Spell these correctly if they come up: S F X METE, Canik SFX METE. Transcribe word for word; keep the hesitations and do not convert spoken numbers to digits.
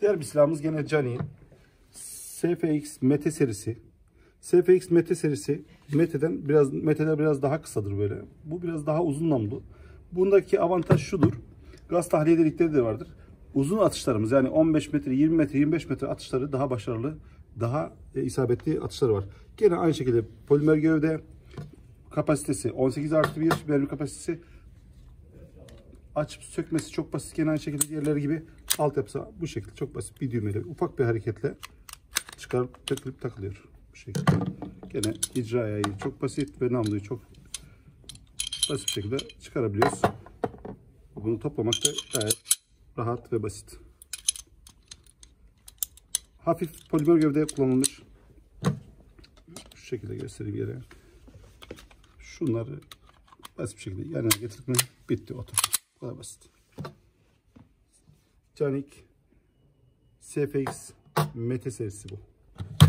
Diğer bir silahımız gene Canik'in S F X METE serisi. S F X METE serisi METE'den biraz METE'de biraz daha kısadır böyle. Bu biraz daha uzun namlu. Bundaki avantaj şudur. Gaz tahliye delikleri de vardır. Uzun atışlarımız, yani on beş metre, yirmi metre, yirmi beş metre atışları daha başarılı, daha e, isabetli atışları var. Gene aynı şekilde polimer gövde, kapasitesi on sekiz artı bir mermi kapasitesi. Açıp sökmesi çok basit. Gene aynı şekilde diğerleri gibi altyapısı bu şekilde çok basit. Bir düğmeyle, ufak bir hareketle çıkarıp takılıp takılıyor bu şekilde. Gene icra ayağı çok basit ve namluyu çok basit bir şekilde çıkarabiliyoruz. Bunu toplamak da gayet rahat ve basit. Hafif polimer gövde kullanılır. Şu şekilde göstereyim yere. Şunları basit bir şekilde yanına getirme, bitti, otur. Bu kadar basit. Canik S F X METE serisi bu.